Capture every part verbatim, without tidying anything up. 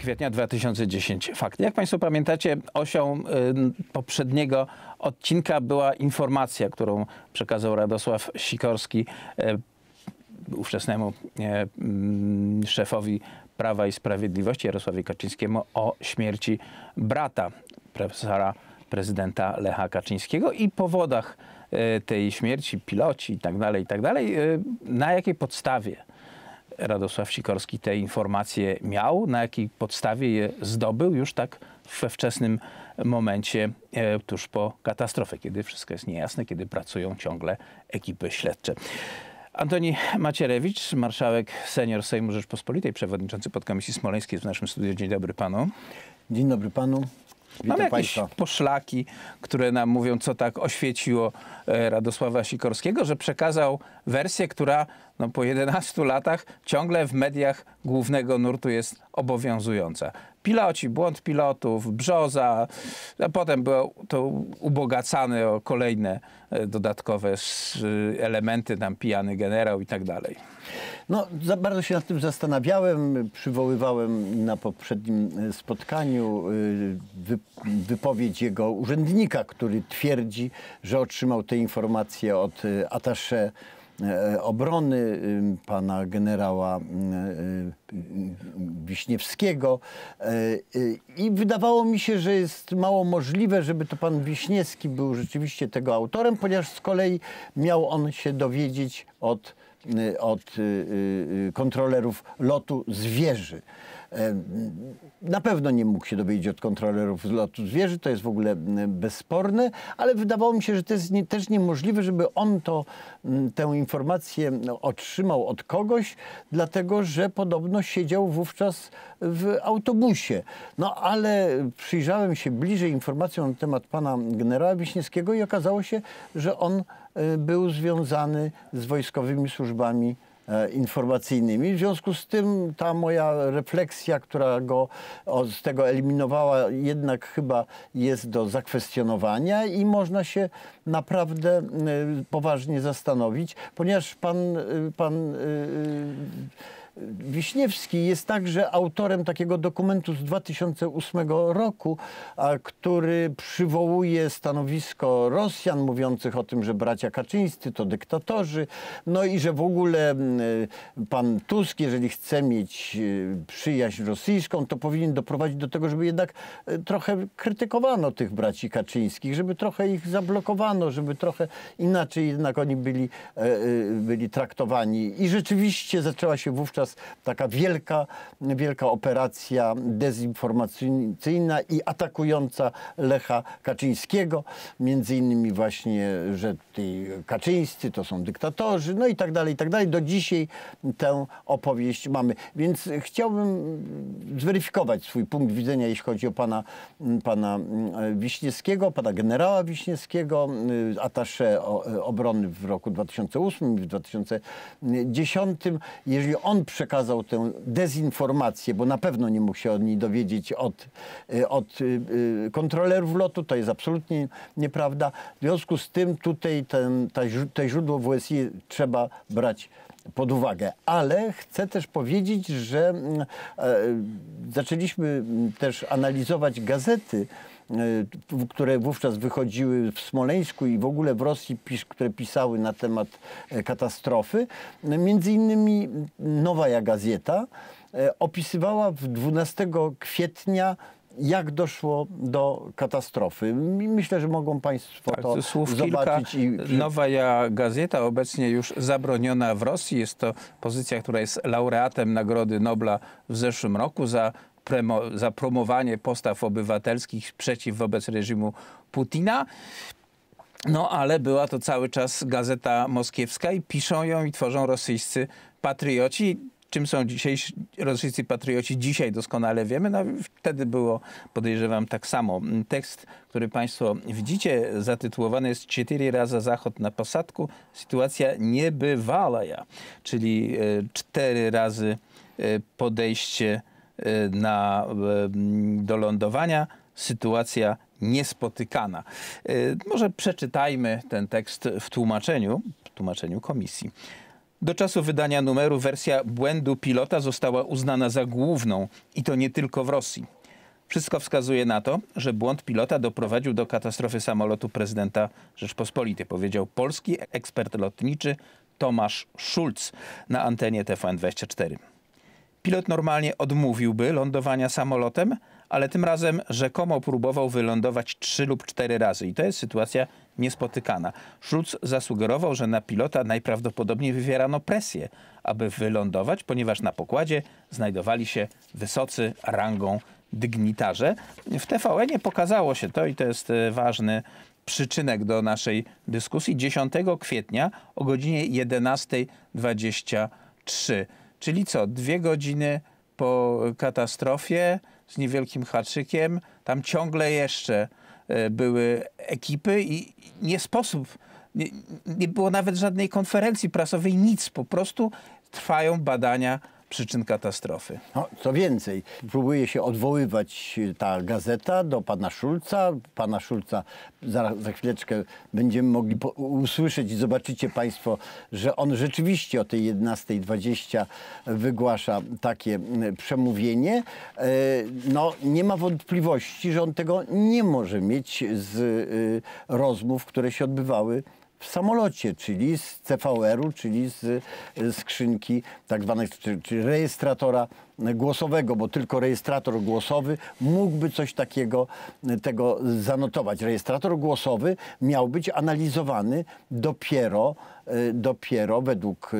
kwietnia dwa tysiące dziesiątego. Fakt. Jak Państwo pamiętacie, osią poprzedniego odcinka była informacja, którą przekazał Radosław Sikorski ówczesnemu szefowi Prawa i Sprawiedliwości Jarosławowi Kaczyńskiemu o śmierci brata profesora prezydenta Lecha Kaczyńskiego i powodach tej śmierci, piloci i tak dalej, i tak dalej. Na jakiej podstawie Radosław Sikorski te informacje miał, na jakiej podstawie je zdobył już tak we wczesnym momencie, tuż po katastrofie, kiedy wszystko jest niejasne, kiedy pracują ciągle ekipy śledcze. Antoni Macierewicz, marszałek senior Sejmu Rzeczpospolitej, przewodniczący podkomisji smoleńskiej w naszym studiu. Dzień dobry panu. Dzień dobry panu. Witam Mamy jakieś państwa. Poszlaki, które nam mówią, co tak oświeciło Radosława Sikorskiego, że przekazał wersję, która no, po jedenastu latach ciągle w mediach głównego nurtu jest obowiązująca. Piloci, błąd pilotów, brzoza, a potem było to ubogacane o kolejne dodatkowe elementy, tam pijany generał i tak dalej. No, za bardzo się nad tym zastanawiałem, przywoływałem na poprzednim spotkaniu wypowiedź jego urzędnika, który twierdzi, że otrzymał te informacje od attaché obrony pana generała Wiśniewskiego i wydawało mi się, że jest mało możliwe, żeby to pan Wiśniewski był rzeczywiście tego autorem, ponieważ z kolei miał on się dowiedzieć od, od kontrolerów lotu z wieży. Na pewno nie mógł się dowiedzieć od kontrolerów lotu z wieży, to jest w ogóle bezsporne, ale wydawało mi się, że to jest nie, też niemożliwe, żeby on to, tę informację otrzymał od kogoś, dlatego że podobno siedział wówczas w autobusie. No ale przyjrzałem się bliżej informacjom na temat pana generała Wiśniewskiego i okazało się, że on był związany z wojskowymi służbami informacyjnymi. W związku z tym ta moja refleksja, która go o, z tego eliminowała, jednak chyba jest do zakwestionowania i można się naprawdę y, poważnie zastanowić, ponieważ pan, y, pan y, y, Wiśniewski jest także autorem takiego dokumentu z dwa tysiące ósmego roku, a, który przywołuje stanowisko Rosjan mówiących o tym, że bracia Kaczyńscy to dyktatorzy, no i że w ogóle pan Tusk, jeżeli chce mieć przyjaźń rosyjską, to powinien doprowadzić do tego, żeby jednak trochę krytykowano tych braci Kaczyńskich, żeby trochę ich zablokowano, żeby trochę inaczej jednak oni byli, byli traktowani. I rzeczywiście zaczęła się wówczas taka wielka, wielka operacja dezinformacyjna i atakująca Lecha Kaczyńskiego. Między innymi właśnie, że ci Kaczyńscy to są dyktatorzy, no i tak dalej, i tak dalej. Do dzisiaj tę opowieść mamy. Więc chciałbym zweryfikować swój punkt widzenia, jeśli chodzi o pana, pana Wiśniewskiego, pana generała Wiśniewskiego, attaché obrony w roku dwa tysiące ósmym i w dwa tysiące dziesiątym. Jeżeli on przekazał tę dezinformację, bo na pewno nie mógł się o niej dowiedzieć od, od kontrolerów lotu, to jest absolutnie nieprawda. W związku z tym tutaj ten, ta, te źródło W S I trzeba brać pod uwagę. Ale chcę też powiedzieć, że zaczęliśmy też analizować gazety, które wówczas wychodziły w Smoleńsku i w ogóle w Rosji, które pisały na temat katastrofy. Między innymi Nowaja Gazeta opisywała dwunastego kwietnia, jak doszło do katastrofy. Myślę, że mogą państwo tak, to słów zobaczyć. Kilka. I... Nowaja Gazeta, obecnie już zabroniona w Rosji. Jest to pozycja, która jest laureatem Nagrody Nobla w zeszłym roku za za promowanie postaw obywatelskich sprzeciw wobec reżimu Putina. No ale była to cały czas gazeta moskiewska i piszą ją i tworzą rosyjscy patrioci. Czym są dzisiejsi rosyjscy patrioci dzisiaj doskonale wiemy. No, wtedy było, podejrzewam, tak samo. Tekst, który państwo widzicie, zatytułowany jest Cztery razy Zachód na posadku. Sytuacja niebywała, czyli cztery razy podejście na, do lądowania. Sytuacja niespotykana. Może przeczytajmy ten tekst w tłumaczeniu, w tłumaczeniu komisji. Do czasu wydania numeru wersja błędu pilota została uznana za główną i to nie tylko w Rosji. Wszystko wskazuje na to, że błąd pilota doprowadził do katastrofy samolotu prezydenta Rzeczpospolitej, powiedział polski ekspert lotniczy Tomasz Szulc na antenie T V N dwadzieścia cztery. Pilot normalnie odmówiłby lądowania samolotem, ale tym razem rzekomo próbował wylądować trzy lub cztery razy i to jest sytuacja niespotykana. Szulc zasugerował, że na pilota najprawdopodobniej wywierano presję, aby wylądować, ponieważ na pokładzie znajdowali się wysocy rangą dygnitarze. W T V N-ie pokazało się to i to jest ważny przyczynek do naszej dyskusji. dziesiątego kwietnia o godzinie jedenastej dwadzieścia trzy. Czyli co, dwie godziny po katastrofie z niewielkim haczykiem, tam ciągle jeszcze były ekipy i nie sposób, nie, nie było nawet żadnej konferencji prasowej, nic, po prostu trwają badania przyczyn katastrofy. No, co więcej, próbuje się odwoływać ta gazeta do pana Szulca. Pana Szulca za, za chwileczkę będziemy mogli po, usłyszeć i zobaczycie państwo, że on rzeczywiście o tej jedenastej dwadzieścia wygłasza takie przemówienie. No, nie ma wątpliwości, że on tego nie może mieć z rozmów, które się odbywały w samolocie, czyli z C V R-u, czyli z skrzynki tak zwanej, czy rejestratora głosowego, bo tylko rejestrator głosowy mógłby coś takiego tego zanotować. Rejestrator głosowy miał być analizowany dopiero, dopiero według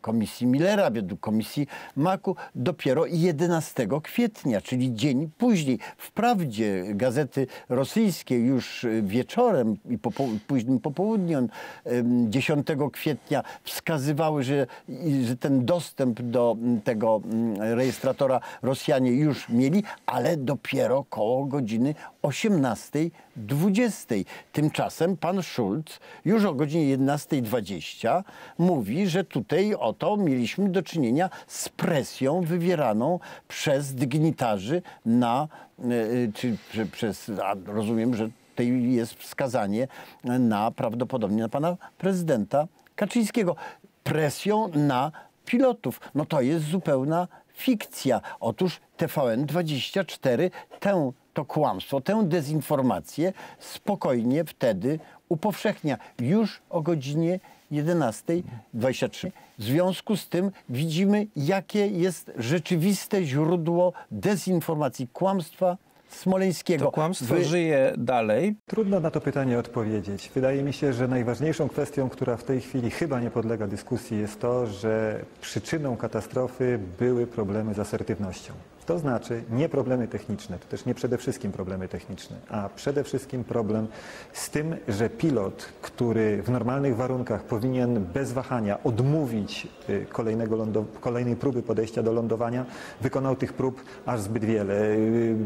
Komisji Millera, według Komisji Maku, dopiero jedenastego kwietnia, czyli dzień później. Wprawdzie gazety rosyjskie już wieczorem i po, późnym popołudniu dziesiątego kwietnia wskazywały, że, że ten dostęp do tego rejestratora Rosjanie już mieli, ale dopiero koło godziny osiemnastej dwudziestej. Tymczasem pan Szulc już o godzinie jedenastej dwadzieścia mówi, że tutaj oto mieliśmy do czynienia z presją wywieraną przez dygnitarzy na, czy przez, a rozumiem, że tutaj jest wskazanie na prawdopodobnie na pana prezydenta Kaczyńskiego, presją na pilotów. No to jest zupełna fikcja. Otóż T V N dwadzieścia cztery tę to kłamstwo, tę dezinformację spokojnie wtedy upowszechnia. Już o godzinie jedenastej dwadzieścia trzy. W związku z tym widzimy, jakie jest rzeczywiste źródło dezinformacji, kłamstwa smoleńskiego. To kłamstwo Wy... żyje dalej. Trudno na to pytanie odpowiedzieć. Wydaje mi się, że najważniejszą kwestią, która w tej chwili chyba nie podlega dyskusji, jest to, że przyczyną katastrofy były problemy z asertywnością. To znaczy nie problemy techniczne, to też nie przede wszystkim problemy techniczne, a przede wszystkim problem z tym, że pilot, który w normalnych warunkach powinien bez wahania odmówić kolejnego kolejnej próby podejścia do lądowania, wykonał tych prób aż zbyt wiele.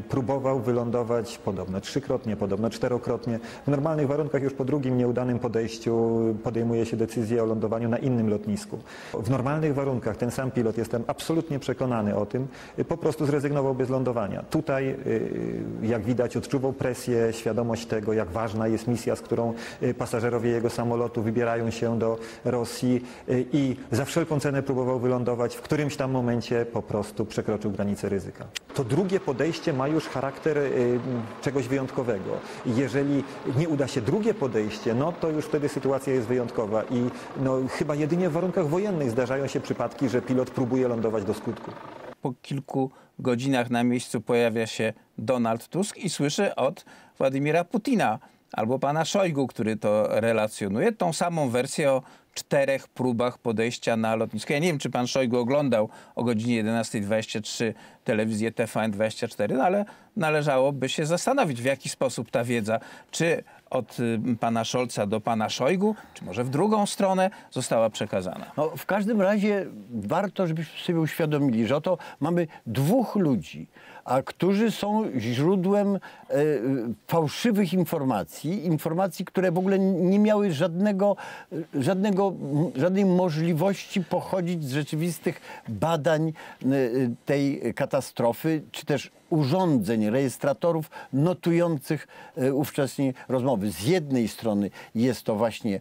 Próbował wylądować podobno trzykrotnie, podobno czterokrotnie. W normalnych warunkach już po drugim nieudanym podejściu podejmuje się decyzję o lądowaniu na innym lotnisku. W normalnych warunkach ten sam pilot, jestem absolutnie przekonany o tym, po prostu zrezygnował bez lądowania. Tutaj, jak widać, odczuwał presję, świadomość tego, jak ważna jest misja, z którą pasażerowie jego samolotu wybierają się do Rosji i za wszelką cenę próbował wylądować. W którymś tam momencie po prostu przekroczył granicę ryzyka. To drugie podejście ma już charakter czegoś wyjątkowego. Jeżeli nie uda się drugie podejście, no to już wtedy sytuacja jest wyjątkowa i no, chyba jedynie w warunkach wojennych zdarzają się przypadki, że pilot próbuje lądować do skutku. Po kilku godzinach na miejscu pojawia się Donald Tusk i słyszy od Władimira Putina albo pana Szojgu, który to relacjonuje, tą samą wersję o czterech próbach podejścia na lotnisko. Ja nie wiem, czy pan Szojgu oglądał o godzinie jedenastej dwadzieścia trzy telewizję T V N dwadzieścia cztery, no ale należałoby się zastanowić, w jaki sposób ta wiedza, czy od pana Szolca do pana Szojgu, czy może w drugą stronę, została przekazana. No, w każdym razie warto, żebyśmy sobie uświadomili, że oto mamy dwóch ludzi, a którzy są źródłem e, fałszywych informacji, informacji, które w ogóle nie miały żadnego, żadnego, żadnej możliwości pochodzić z rzeczywistych badań e, tej katastrofy, czy też urządzeń, rejestratorów notujących ówczesnie rozmowy. Z jednej strony jest to właśnie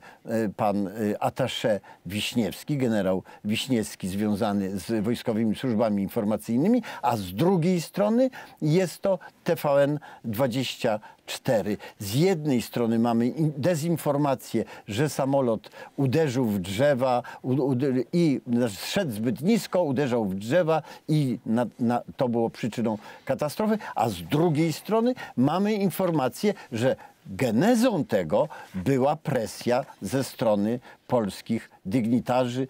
pan attaché Wiśniewski, generał Wiśniewski związany z Wojskowymi Służbami Informacyjnymi, a z drugiej strony jest to T V N dwadzieścia cztery. Z jednej strony mamy dezinformację, że samolot uderzył w drzewa i szedł zbyt nisko, uderzał w drzewa i na, na, to było przyczyną katastrofy, a z drugiej strony mamy informację, że genezą tego była presja ze strony polskich dygnitarzy.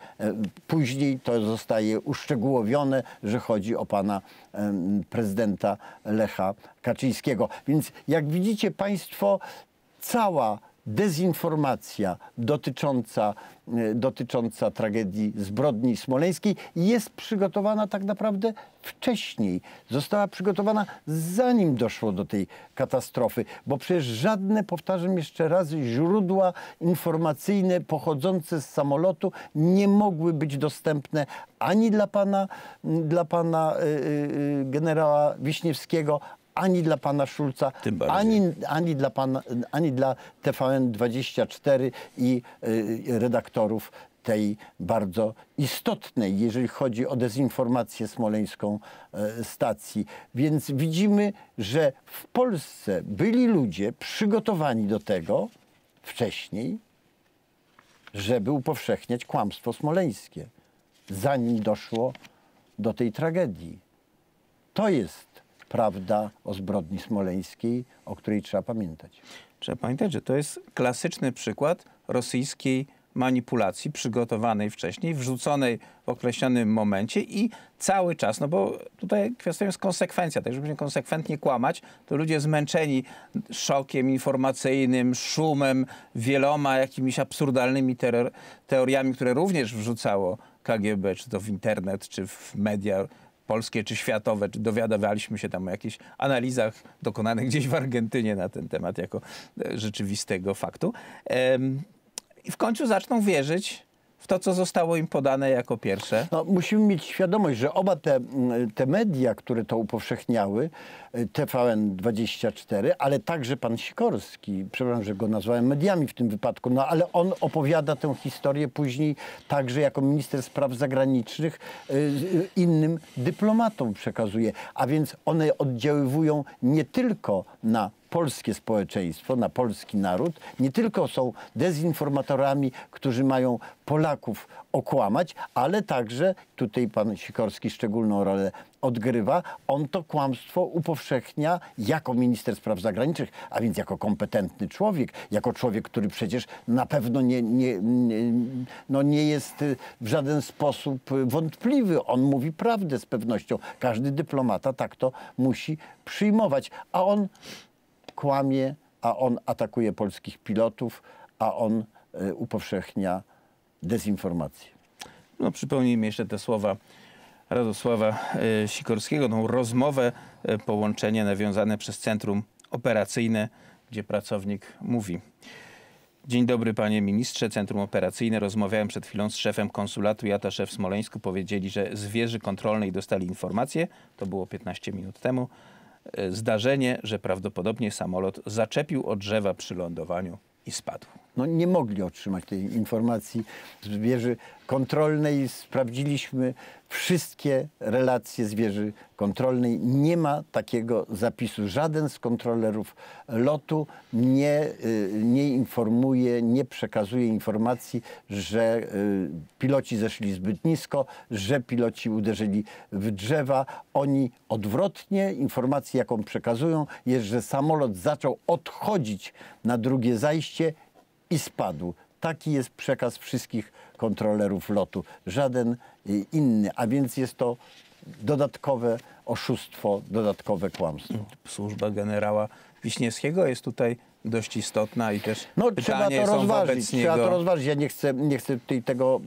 Później to zostaje uszczegółowione, że chodzi o pana prezydenta Lecha Kaczyńskiego. Więc jak widzicie państwo, cała dezinformacja dotycząca, dotycząca tragedii zbrodni smoleńskiej jest przygotowana tak naprawdę wcześniej. Została przygotowana zanim doszło do tej katastrofy, bo przecież żadne, powtarzam jeszcze raz, źródła informacyjne pochodzące z samolotu nie mogły być dostępne ani dla pana, dla pana yy, generała Wiśniewskiego, ani dla pana Szulca, ani, ani, dla pana, ani dla T V N dwadzieścia cztery i y, redaktorów tej bardzo istotnej, jeżeli chodzi o dezinformację smoleńską, y, stacji. Więc widzimy, że w Polsce byli ludzie przygotowani do tego wcześniej, żeby upowszechniać kłamstwo smoleńskie, zanim doszło do tej tragedii. To jest prawda o zbrodni smoleńskiej, o której trzeba pamiętać. Trzeba pamiętać, że to jest klasyczny przykład rosyjskiej manipulacji przygotowanej wcześniej, wrzuconej w określonym momencie i cały czas, no bo tutaj kwestią jest konsekwencja, tak żeby konsekwentnie kłamać, to ludzie zmęczeni szokiem informacyjnym, szumem, wieloma jakimiś absurdalnymi teoriami, które również wrzucało K G B, czy to w internet, czy w media polskie czy światowe, czy dowiadywaliśmy się tam o jakichś analizach dokonanych gdzieś w Argentynie na ten temat jako rzeczywistego faktu. Ehm, I w końcu zaczną wierzyć w to, co zostało im podane jako pierwsze. No, musimy mieć świadomość, że oba te, te media, które to upowszechniały, T V N dwadzieścia cztery, ale także pan Sikorski, przepraszam, że go nazwałem mediami w tym wypadku, no ale on opowiada tę historię później także jako minister spraw zagranicznych innym dyplomatom przekazuje. A więc one oddziaływują nie tylko na polskie społeczeństwo, na polski naród, nie tylko są dezinformatorami, którzy mają Polaków okłamać, ale także, tutaj pan Sikorski szczególną rolę odgrywa, on to kłamstwo upowszechnia jako minister spraw zagranicznych, a więc jako kompetentny człowiek, jako człowiek, który przecież na pewno nie, nie, nie, no nie jest w żaden sposób wątpliwy. On mówi prawdę z pewnością. Każdy dyplomata tak to musi przyjmować, a on kłamie, a on atakuje polskich pilotów, a on y, upowszechnia dezinformację. No, przypomnijmy jeszcze te słowa Radosława y, Sikorskiego, tą rozmowę, y, połączenie nawiązane przez Centrum Operacyjne, gdzie pracownik mówi: dzień dobry panie ministrze, Centrum Operacyjne. Rozmawiałem przed chwilą z szefem konsulatu i attaché w Smoleńsku. Powiedzieli, że z wieży kontrolnej dostali informację, to było piętnaście minut temu, zdarzenie, że prawdopodobnie samolot zaczepił o drzewa przy lądowaniu i spadł. No nie mogli otrzymać tej informacji z wieży kontrolnej. Sprawdziliśmy wszystkie relacje z wieży kontrolnej. Nie ma takiego zapisu. Żaden z kontrolerów lotu nie, nie informuje, nie przekazuje informacji, że piloci zeszli zbyt nisko, że piloci uderzyli w drzewa. Oni odwrotnie, informację jaką przekazują jest, że samolot zaczął odchodzić na drugie zajście i spadł. Taki jest przekaz wszystkich kontrolerów lotu. Żaden inny. A więc jest to dodatkowe oszustwo, dodatkowe kłamstwo. Służba generała Wiśniewskiego jest tutaj dość istotna i też no, pytanie trzeba to rozważyć. Trzeba to rozważyć. Ja nie chcę, nie chcę tutaj tego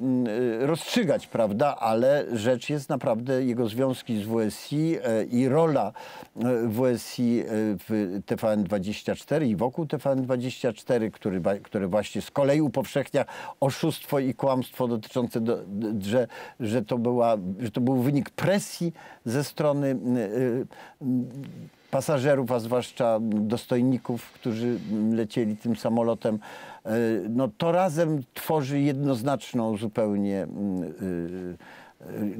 rozstrzygać, prawda, ale rzecz jest naprawdę jego związki z W S I i rola W S I w T V N dwadzieścia cztery i wokół T V N dwadzieścia cztery, który, który właśnie z kolei upowszechnia oszustwo i kłamstwo dotyczące, do, że, że, to była, że to był wynik presji ze strony pasażerów, a zwłaszcza dostojników, którzy lecieli tym samolotem, no to razem tworzy jednoznaczną zupełnie,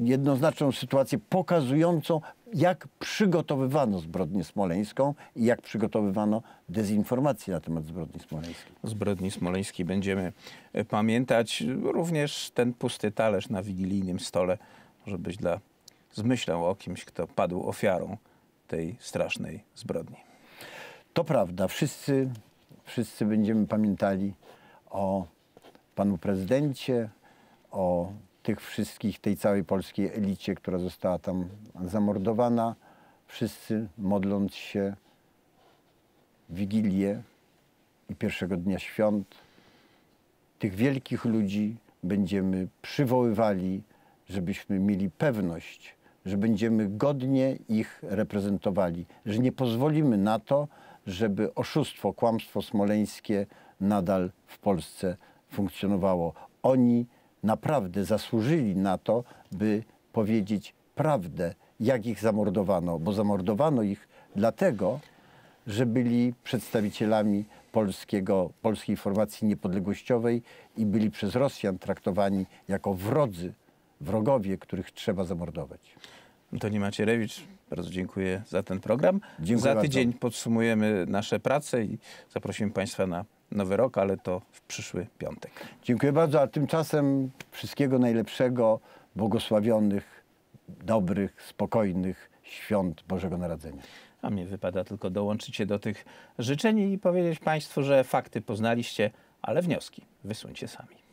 jednoznaczną sytuację pokazującą, jak przygotowywano zbrodnię smoleńską i jak przygotowywano dezinformację na temat zbrodni smoleńskiej. O zbrodni smoleńskiej będziemy pamiętać. Również ten pusty talerz na wigilijnym stole może być dla z myślą o kimś, kto padł ofiarą tej strasznej zbrodni. To prawda. Wszyscy, wszyscy będziemy pamiętali o panu prezydencie, o tych wszystkich, tej całej polskiej elicie, która została tam zamordowana. Wszyscy modląc się w Wigilię i pierwszego dnia świąt tych wielkich ludzi będziemy przywoływali, żebyśmy mieli pewność, że będziemy godnie ich reprezentowali, że nie pozwolimy na to, żeby oszustwo, kłamstwo smoleńskie nadal w Polsce funkcjonowało. Oni naprawdę zasłużyli na to, by powiedzieć prawdę, jak ich zamordowano, bo zamordowano ich dlatego, że byli przedstawicielami polskiego, polskiej formacji niepodległościowej i byli przez Rosjan traktowani jako wrodzy, wrogowie, których trzeba zamordować. Antoni Macierewicz, bardzo dziękuję za ten program. Dziękuję za tydzień bardzo. Podsumujemy nasze prace i zaprosimy Państwa na nowy rok, ale to w przyszły piątek. Dziękuję bardzo, a tymczasem wszystkiego najlepszego, błogosławionych, dobrych, spokojnych świąt Bożego Narodzenia. A mnie wypada tylko dołączyć się do tych życzeń i powiedzieć Państwu, że fakty poznaliście, ale wnioski wysuńcie sami.